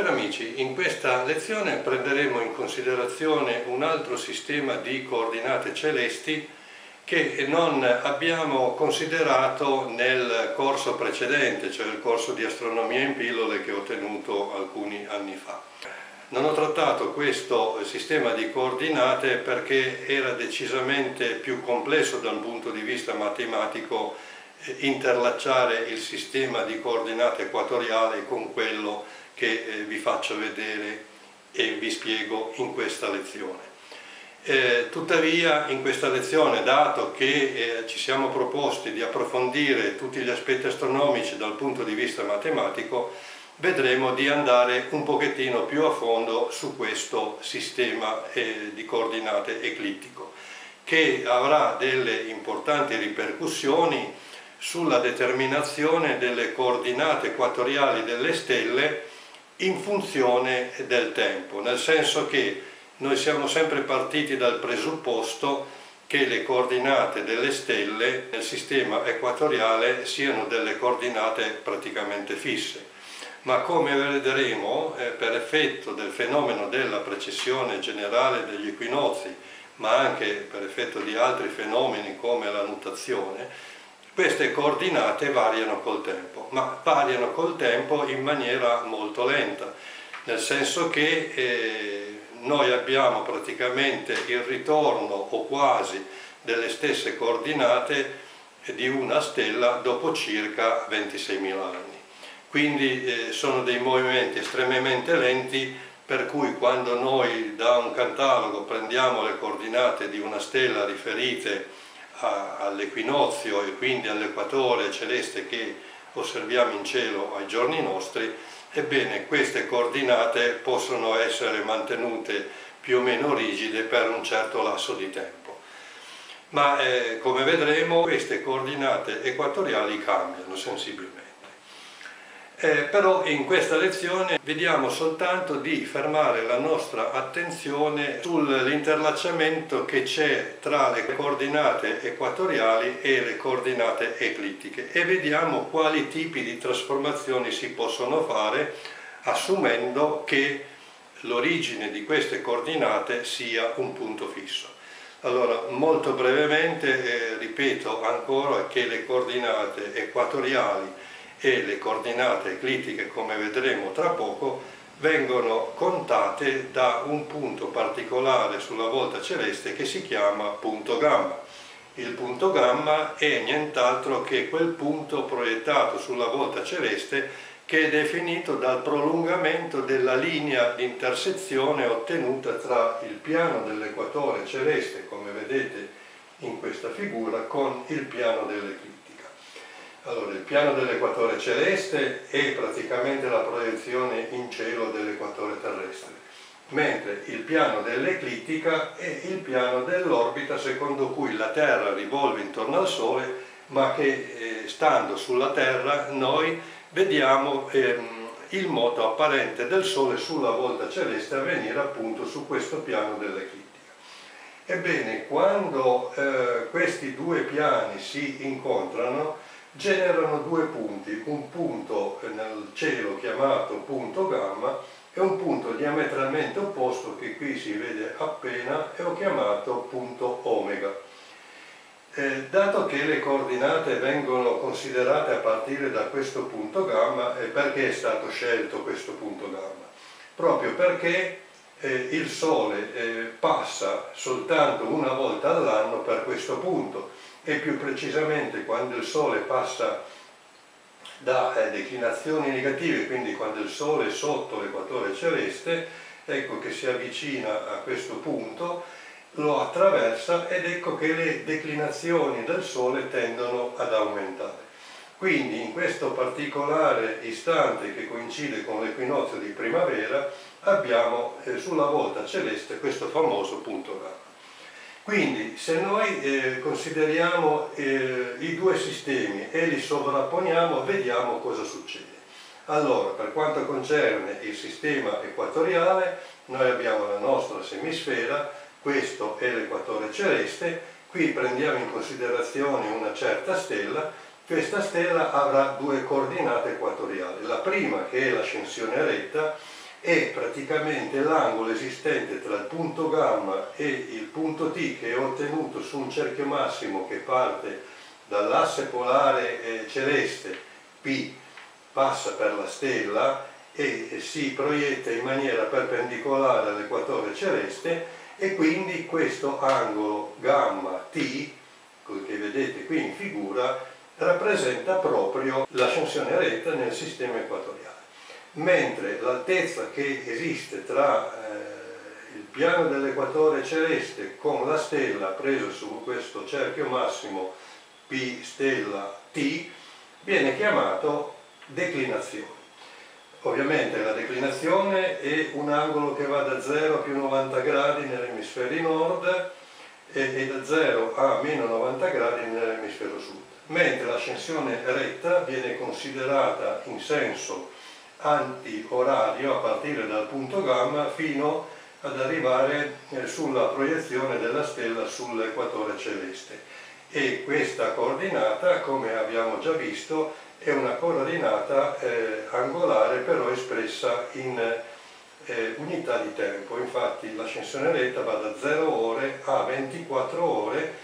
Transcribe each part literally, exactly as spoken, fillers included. Cari amici, in questa lezione prenderemo in considerazione un altro sistema di coordinate celesti che non abbiamo considerato nel corso precedente, cioè il corso di astronomia in pillole che ho tenuto alcuni anni fa. Non ho trattato questo sistema di coordinate perché era decisamente più complesso da un punto di vista matematico interlacciare il sistema di coordinate equatoriale con quello che vi faccio vedere e vi spiego in questa lezione. Eh, tuttavia in questa lezione, dato che eh, ci siamo proposti di approfondire tutti gli aspetti astronomici dal punto di vista matematico, vedremo di andare un pochettino più a fondo su questo sistema eh, di coordinate eclittico, che avrà delle importanti ripercussioni sulla determinazione delle coordinate equatoriali delle stelle in funzione del tempo, nel senso che noi siamo sempre partiti dal presupposto che le coordinate delle stelle nel sistema equatoriale siano delle coordinate praticamente fisse, ma come vedremo eh, per effetto del fenomeno della precessione generale degli equinozi, ma anche per effetto di altri fenomeni come la nuttazione, queste coordinate variano col tempo, ma variano col tempo in maniera molto lenta, nel senso che eh, noi abbiamo praticamente il ritorno o quasi delle stesse coordinate di una stella dopo circa ventiseimila anni. Quindi eh, sono dei movimenti estremamente lenti, per cui quando noi da un catalogo prendiamo le coordinate di una stella riferite all'equinozio e quindi all'equatore celeste che osserviamo in cielo ai giorni nostri, ebbene queste coordinate possono essere mantenute più o meno rigide per un certo lasso di tempo, ma eh, come vedremo queste coordinate equatoriali cambiano sensibilmente. Eh, però in questa lezione vediamo soltanto di fermare la nostra attenzione sull'interlacciamento che c'è tra le coordinate equatoriali e le coordinate eclittiche e vediamo quali tipi di trasformazioni si possono fare assumendo che l'origine di queste coordinate sia un punto fisso. Allora, molto brevemente, eh, ripeto ancora che le coordinate equatoriali e le coordinate eclittiche, come vedremo tra poco, vengono contate da un punto particolare sulla volta celeste che si chiama punto gamma. Il punto gamma è nient'altro che quel punto proiettato sulla volta celeste che è definito dal prolungamento della linea di intersezione ottenuta tra il piano dell'equatore celeste, come vedete in questa figura, con il piano dell'eclittica. Allora, il piano dell'equatore celeste è praticamente la proiezione in cielo dell'equatore terrestre, mentre il piano dell'eclittica è il piano dell'orbita secondo cui la Terra rivolve intorno al Sole, ma che eh, stando sulla Terra noi vediamo ehm, il moto apparente del Sole sulla volta celeste avvenire appunto su questo piano dell'eclittica. Ebbene, quando eh, questi due piani si incontrano, generano due punti, un punto nel cielo chiamato punto gamma e un punto diametralmente opposto che qui si vede appena e ho chiamato punto omega. Eh, dato che le coordinate vengono considerate a partire da questo punto gamma, eh, perché è stato scelto questo punto gamma? Proprio perché eh, il Sole eh, passa soltanto una volta all'anno per questo punto, e più precisamente quando il Sole passa da eh, declinazioni negative, quindi quando il Sole è sotto l'equatore celeste, ecco che si avvicina a questo punto, lo attraversa ed ecco che le declinazioni del Sole tendono ad aumentare. Quindi in questo particolare istante che coincide con l'equinozio di primavera abbiamo eh, sulla volta celeste questo famoso punto gamma. Quindi se noi eh, consideriamo eh, i due sistemi e li sovrapponiamo, vediamo cosa succede. Allora, per quanto concerne il sistema equatoriale, noi abbiamo la nostra semisfera, questo è l'equatore celeste, qui prendiamo in considerazione una certa stella, questa stella avrà due coordinate equatoriali, la prima che è l'ascensione retta è praticamente l'angolo esistente tra il punto gamma e il punto T, che è ottenuto su un cerchio massimo che parte dall'asse polare celeste P, passa per la stella e si proietta in maniera perpendicolare all'equatore celeste, e quindi questo angolo gamma T, che vedete qui in figura, rappresenta proprio l'ascensione retta nel sistema equatoriale, mentre l'altezza che esiste tra eh, il piano dell'equatore celeste con la stella preso su questo cerchio massimo P stella T viene chiamato declinazione. Ovviamente la declinazione è un angolo che va da zero a più novanta gradi nell'emisfero nord e da zero a meno novanta gradi nell'emisfero sud, mentre l'ascensione retta viene considerata in senso antiorario a partire dal punto gamma fino ad arrivare sulla proiezione della stella sull'equatore celeste, e questa coordinata, come abbiamo già visto, è una coordinata eh, angolare, però espressa in eh, unità di tempo. Infatti l'ascensione retta va da zero ore a ventiquattro ore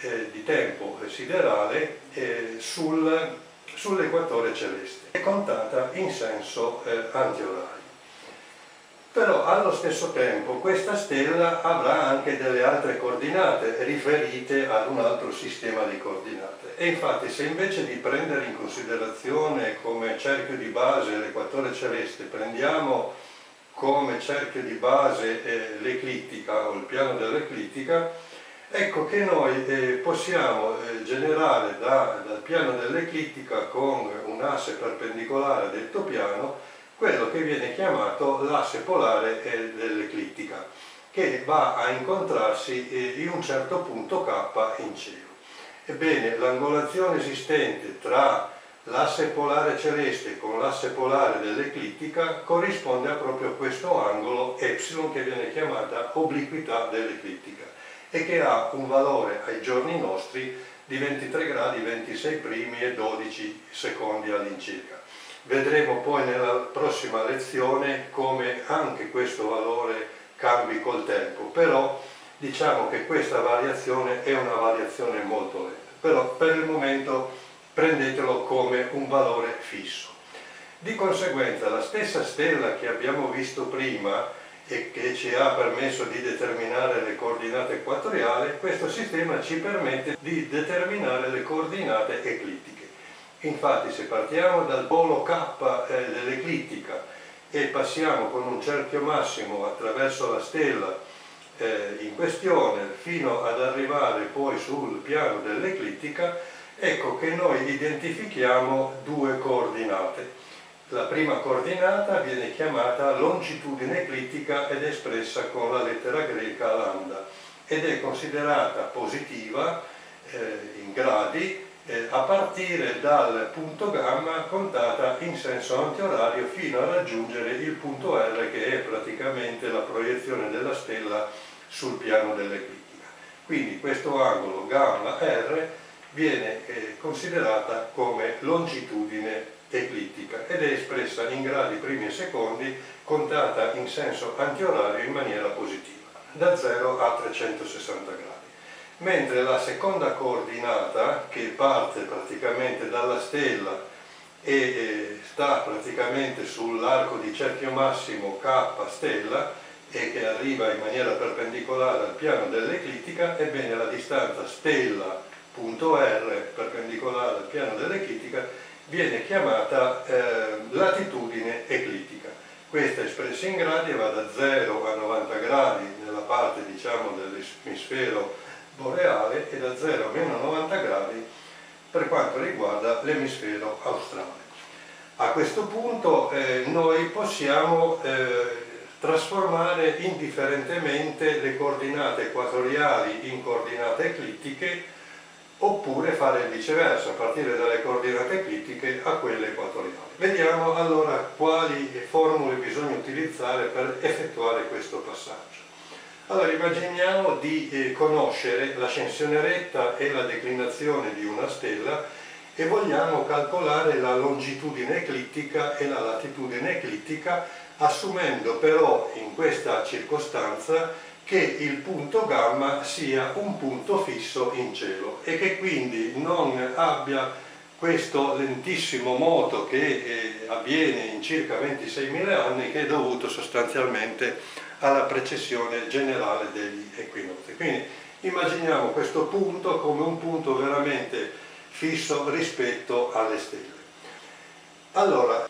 eh, di tempo siderale eh, sul sull'equatore celeste, è contata in senso eh, antiorario. Però allo stesso tempo questa stella avrà anche delle altre coordinate riferite ad un altro sistema di coordinate, e infatti se invece di prendere in considerazione come cerchio di base l'equatore celeste prendiamo come cerchio di base eh, l'eclittica o il piano dell'eclittica, ecco che noi eh, possiamo eh, generare da, dal piano dell'eclittica con un asse perpendicolare a detto piano quello che viene chiamato l'asse polare eh, dell'eclittica, che va a incontrarsi eh, in un certo punto K in cielo. Ebbene, l'angolazione esistente tra l'asse polare celeste con l'asse polare dell'eclittica corrisponde a proprio questo angolo ε, che viene chiamata obliquità dell'eclittica, e che ha un valore ai giorni nostri di ventitré gradi, ventisei primi e dodici secondi all'incirca. Vedremo poi nella prossima lezione come anche questo valore cambi col tempo, però diciamo che questa variazione è una variazione molto lenta, però per il momento prendetelo come un valore fisso. Di conseguenza la stessa stella che abbiamo visto prima e che ci ha permesso di determinare le coordinate equatoriali, questo sistema ci permette di determinare le coordinate eclittiche. Infatti se partiamo dal polo K dell'eclittica e passiamo con un cerchio massimo attraverso la stella in questione fino ad arrivare poi sul piano dell'eclittica, ecco che noi identifichiamo due coordinate. La prima coordinata viene chiamata longitudine eclittica ed è espressa con la lettera greca lambda, ed è considerata positiva eh, in gradi eh, a partire dal punto gamma, contata in senso antiorario fino a raggiungere il punto R, che è praticamente la proiezione della stella sul piano dell'eclittica. Quindi questo angolo gamma R viene eh, considerata come longitudine eclittica ed è espressa in gradi primi e secondi, contata in senso antiorario in maniera positiva, da zero a trecentosessanta gradi. Mentre la seconda coordinata, che parte praticamente dalla stella e sta praticamente sull'arco di cerchio massimo K stella e che arriva in maniera perpendicolare al piano dell'eclittica, ebbene la distanza stella-punto R perpendicolare al piano dell'eclittica viene chiamata eh, latitudine eclittica. Questa è espressa in gradi e va da zero a novanta gradi nella parte, diciamo, dell'emisfero boreale e da zero a meno novanta gradi per quanto riguarda l'emisfero australe. A questo punto eh, noi possiamo eh, trasformare indifferentemente le coordinate equatoriali in coordinate eclittiche, oppure fare il viceversa, a partire dalle coordinate eclittiche a quelle equatoriali. Vediamo allora quali formule bisogna utilizzare per effettuare questo passaggio. Allora immaginiamo di conoscere l'ascensione retta e la declinazione di una stella e vogliamo calcolare la longitudine eclittica e la latitudine eclittica assumendo però in questa circostanza che il punto gamma sia un punto fisso in cielo e che quindi non abbia questo lentissimo moto che avviene in circa ventiseimila anni, che è dovuto sostanzialmente alla precessione generale degli equinozi. Quindi immaginiamo questo punto come un punto veramente fisso rispetto alle stelle. Allora,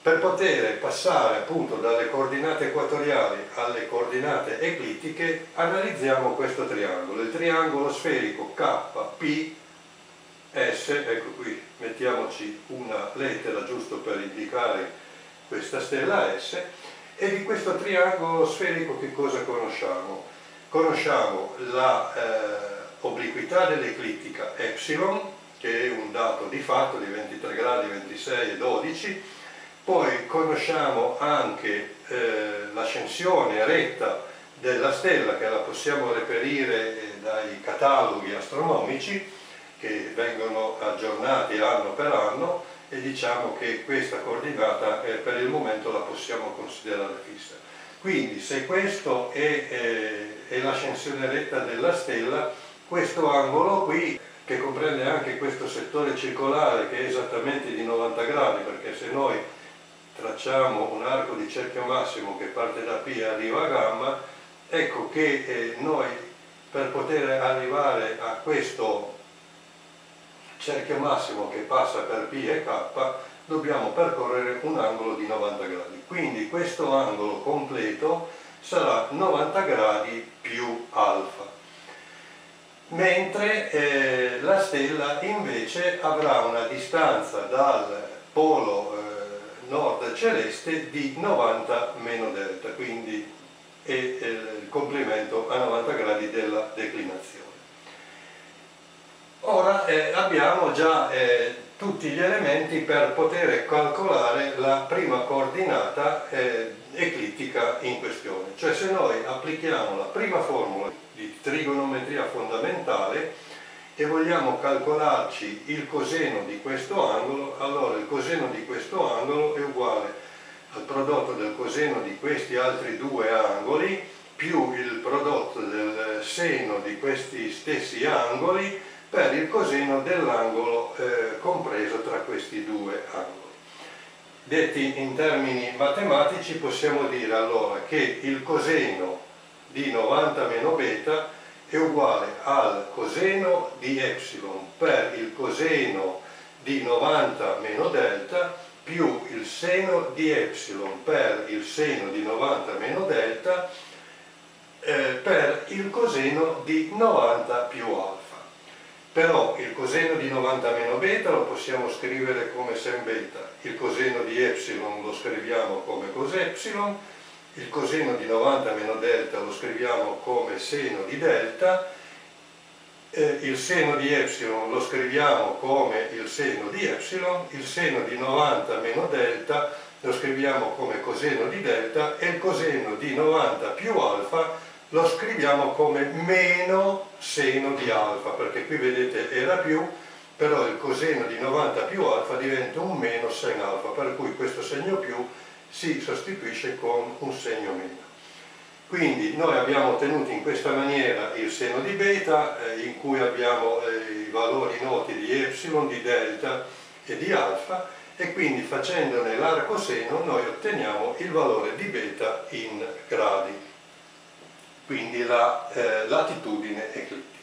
per poter passare appunto dalle coordinate equatoriali alle coordinate eclittiche, analizziamo questo triangolo, il triangolo sferico K P S, ecco qui mettiamoci una lettera giusto per indicare questa stella S, e di questo triangolo sferico che cosa conosciamo? Conosciamo la eh, obliquità dell'eclittica epsilon, che è un dato di fatto di ventitré gradi, ventisei e dodici, poi conosciamo l'anche eh, l'ascensione retta della stella, che la possiamo reperire eh, dai cataloghi astronomici che vengono aggiornati anno per anno, e diciamo che questa coordinata eh, per il momento la possiamo considerare fissa. Quindi se questo è, eh, è l'ascensione retta della stella, questo angolo qui, che comprende anche questo settore circolare che è esattamente di novanta gradi, perché se noi tracciamo un arco di cerchio massimo che parte da P e arriva a gamma, ecco che eh, noi per poter arrivare a questo cerchio massimo che passa per P e K dobbiamo percorrere un angolo di novanta gradi. Quindi questo angolo completo sarà novanta gradi più alfa. Mentre eh, la stella invece avrà una distanza dal polo eh, nord celeste di novanta meno delta, quindi è il complemento a novanta gradi della declinazione. Ora eh, abbiamo già eh, tutti gli elementi per poter calcolare la prima coordinata eh, eclittica in questione, cioè se noi applichiamo la prima formula di trigonometria fondamentale e vogliamo calcolarci il coseno di questo angolo, allora il coseno di questo angolo è uguale al prodotto del coseno di questi altri due angoli più il prodotto del seno di questi stessi angoli per il coseno dell'angolo eh, compreso tra questi due angoli. Detti in termini matematici, possiamo dire allora che il coseno di novanta meno beta è uguale al coseno di epsilon per il coseno di novanta meno delta più il seno di epsilon per il seno di novanta meno delta eh, per il coseno di novanta più alfa. Però il coseno di novanta meno beta lo possiamo scrivere come sen beta, il coseno di epsilon lo scriviamo come cos epsilon, il coseno di novanta meno delta lo scriviamo come seno di delta, eh, il seno di epsilon lo scriviamo come il seno di epsilon, il seno di novanta meno delta lo scriviamo come coseno di delta e il coseno di novanta più alfa lo scriviamo come meno seno di alfa, perché qui vedete era più, però il coseno di novanta più alfa diventa un meno sen alfa, per cui questo segno più si sostituisce con un segno meno. Quindi noi abbiamo ottenuto in questa maniera il seno di beta, eh, in cui abbiamo eh, i valori noti di epsilon, di delta e di alfa, e quindi facendone l'arcoseno noi otteniamo il valore di beta in gradi, quindi la eh, latitudine eclittica.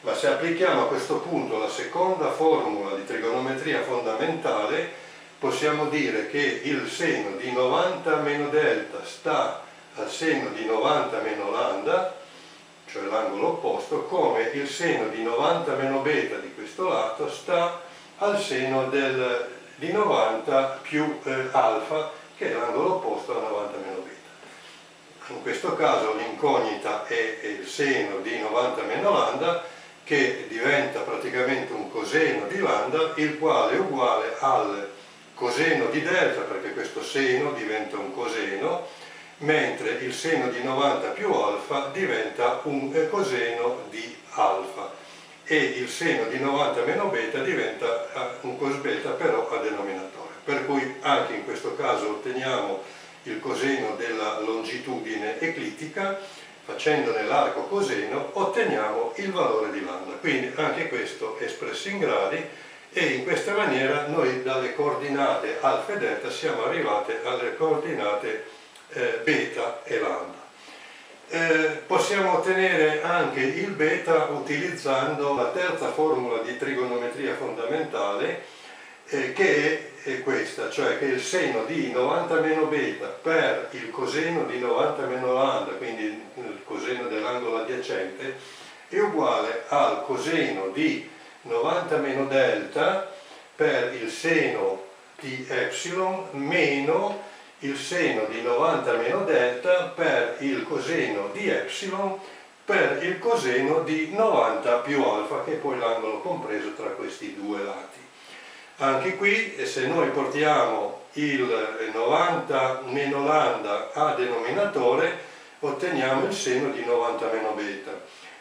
Ma se applichiamo a questo punto la seconda formula di trigonometria fondamentale, possiamo dire che il seno di novanta meno delta sta al seno di novanta meno lambda, cioè l'angolo opposto, come il seno di novanta meno beta di questo lato sta al seno del, di novanta più alfa, che è l'angolo opposto a novanta meno beta. In questo caso l'incognita è, è il seno di novanta meno lambda, che diventa praticamente un coseno di lambda, il quale è uguale al coseno di delta, perché questo seno diventa un coseno, mentre il seno di novanta più alfa diventa un coseno di alfa e il seno di novanta meno beta diventa un cos beta, però a denominatore, per cui anche in questo caso otteniamo il coseno della longitudine eclittica, facendone l'arco coseno otteniamo il valore di lambda. Quindi anche questo è espresso in gradi e in questa maniera noi dalle coordinate alfa e delta siamo arrivati alle coordinate eh, beta e lambda. Eh, possiamo ottenere anche il beta utilizzando la terza formula di trigonometria fondamentale eh, che è, è questa, cioè che il seno di novanta meno beta per il coseno di novanta meno lambda, quindi il coseno dell'angolo adiacente, è uguale al coseno di novanta meno delta per il seno di epsilon meno il seno di novanta meno delta per il coseno di epsilon per il coseno di novanta più alfa, che è poi l'angolo compreso tra questi due lati. Anche qui, se noi portiamo il novanta meno lambda a denominatore, otteniamo il seno di novanta meno beta,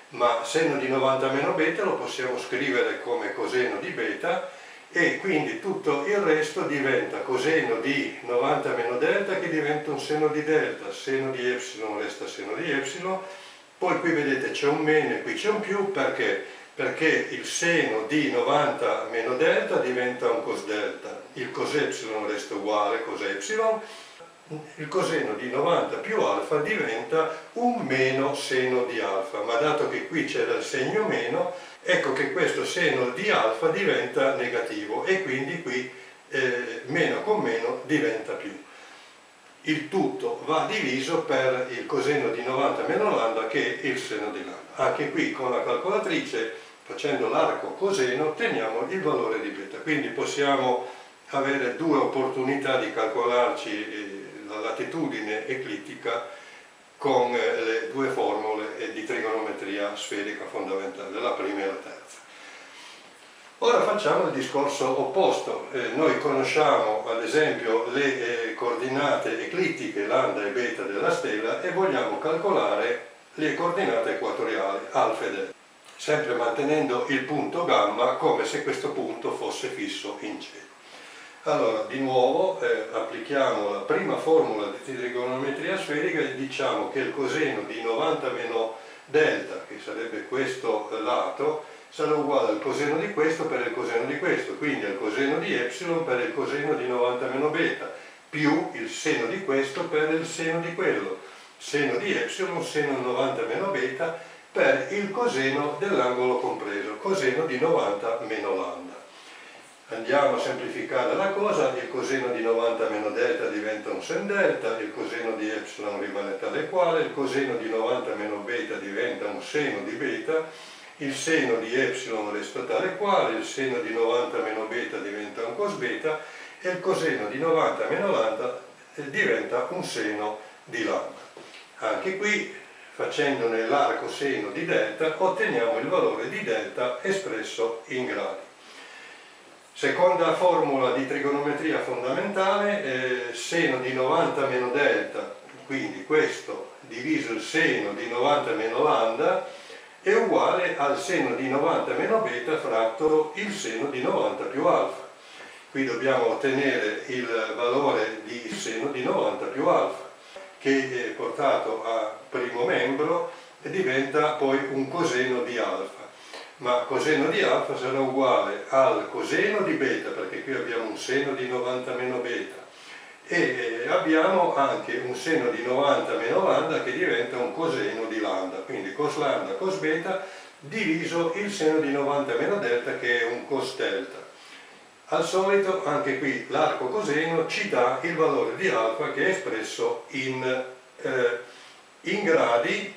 ma seno di novanta meno beta lo possiamo scrivere come coseno di beta, e quindi tutto il resto diventa coseno di novanta meno delta che diventa un seno di delta, seno di epsilon resta seno di epsilon, poi qui vedete c'è un meno e qui c'è un più, perché? Perché il seno di novanta meno delta diventa un cos delta, il cos epsilon resta uguale cos epsilon, il coseno di novanta più alfa diventa un meno seno di alfa, ma dato che qui c'era il segno meno, ecco che questo seno di alfa diventa negativo e quindi qui eh, meno con meno diventa più. Il tutto va diviso per il coseno di novanta meno lambda, che è il seno di lambda. Anche qui con la calcolatrice, facendo l'arco coseno, otteniamo il valore di beta, quindi possiamo avere due opportunità di calcolarci eh, la latitudine eclittica con le due formule di trigonometria sferica fondamentale, la prima e la terza. Ora facciamo il discorso opposto. Eh, noi conosciamo ad esempio le eh, coordinate eclittiche lambda e beta della stella e vogliamo calcolare le coordinate equatoriali alfa e delta, sempre mantenendo il punto gamma come se questo punto fosse fisso in cielo. Allora, di nuovo eh, applichiamo la prima formula di trigonometria sferica e diciamo che il coseno di novanta meno delta, che sarebbe questo lato, sarà uguale al coseno di questo per il coseno di questo, quindi al coseno di epsilon per il coseno di novanta meno beta, più il seno di questo per il seno di quello, seno di epsilon, seno novanta meno beta, per il coseno dell'angolo compreso, coseno di novanta meno lambda. Andiamo a semplificare la cosa, il coseno di novanta meno delta diventa un sen delta, il coseno di epsilon rimane tale quale, il coseno di novanta meno beta diventa un seno di beta, il seno di epsilon resta tale quale, il seno di novanta meno beta diventa un cos beta e il coseno di novanta meno lambda diventa un seno di lambda. Anche qui, facendone l'arco seno di delta, otteniamo il valore di delta espresso in gradi. Seconda formula di trigonometria fondamentale, eh, seno di novanta meno delta, quindi questo diviso il seno di novanta meno lambda, è uguale al seno di novanta meno beta fratto il seno di novanta più alfa. Qui dobbiamo ottenere il valore di seno di novanta più alfa, che è portato a primo membro e diventa poi un coseno di alfa. Ma coseno di alfa sarà uguale al coseno di beta, perché qui abbiamo un seno di novanta meno beta e abbiamo anche un seno di novanta meno lambda che diventa un coseno di lambda, quindi cos lambda cos beta diviso il seno di novanta meno delta che è un cos delta. Al solito anche qui l'arco coseno ci dà il valore di alfa che è espresso in, eh, in gradi,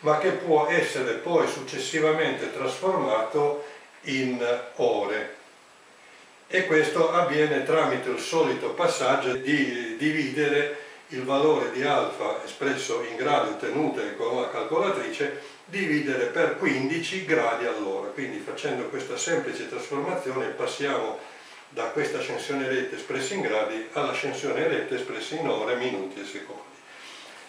ma che può essere poi successivamente trasformato in ore, e questo avviene tramite il solito passaggio di dividere il valore di alfa espresso in gradi ottenute con la calcolatrice, dividere per quindici gradi all'ora. Quindi facendo questa semplice trasformazione passiamo da questa ascensione retta espressa in gradi all'ascensione retta espressa in ore, minuti e secondi.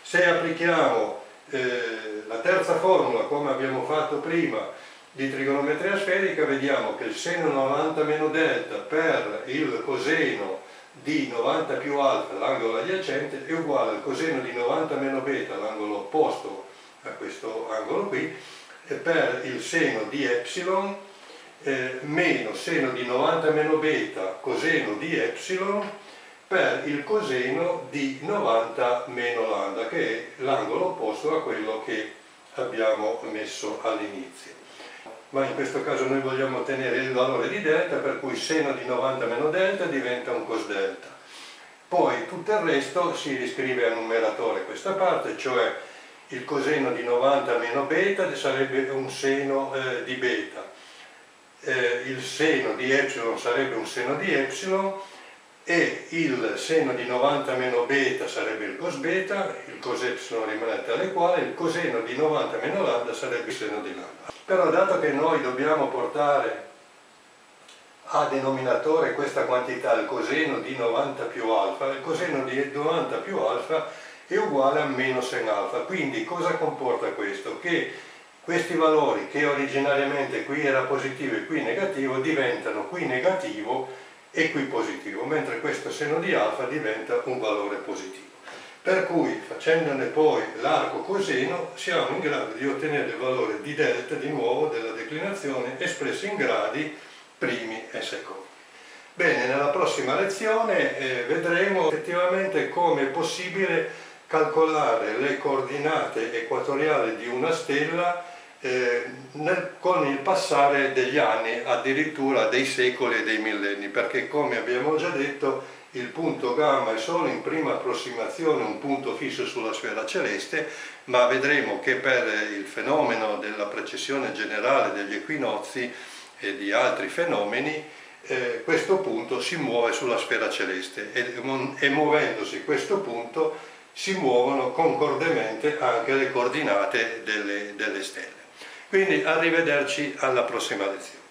Se applichiamo Eh, la terza formula, come abbiamo fatto prima, di trigonometria sferica, vediamo che il seno novanta meno delta per il coseno di novanta più alfa, l'angolo adiacente, è uguale al coseno di novanta meno beta, l'angolo opposto a questo angolo qui, per il seno di epsilon eh, meno seno di novanta meno beta coseno di epsilon per il coseno di novanta meno lambda, che è l'angolo opposto a quello che abbiamo messo all'inizio. Ma in questo caso noi vogliamo ottenere il valore di delta, per cui seno di novanta meno delta diventa un cos delta. Poi tutto il resto si riscrive a numeratore questa parte, cioè il coseno di novanta meno beta sarebbe un seno eh, di beta, eh, il seno di epsilon sarebbe un seno di epsilon e il seno di novanta meno beta sarebbe il cos beta, il cos epsilon rimane tale quale, il coseno di novanta meno lambda sarebbe il seno di lambda. Però dato che noi dobbiamo portare a denominatore questa quantità, il coseno di novanta più alfa, il coseno di novanta più alfa è uguale a meno sen alfa. Quindi cosa comporta questo? Che questi valori, che originariamente qui era positivo e qui negativo, diventano qui negativo e qui positivo, mentre questo seno di alfa diventa un valore positivo. Per cui, facendone poi l'arco coseno, siamo in grado di ottenere il valore di delta, di nuovo, della declinazione espresso in gradi primi e secondi. Bene, nella prossima lezione eh, vedremo effettivamente come è possibile calcolare le coordinate equatoriali di una stella eh, nel, con il passare degli anni, addirittura dei secoli e dei millenni, perché come abbiamo già detto il punto gamma è solo in prima approssimazione un punto fisso sulla sfera celeste, ma vedremo che per il fenomeno della precessione generale degli equinozi e di altri fenomeni eh, questo punto si muove sulla sfera celeste e, e muovendosi questo punto si muovono concordemente anche le coordinate delle, delle stelle. Quindi arrivederci alla prossima lezione.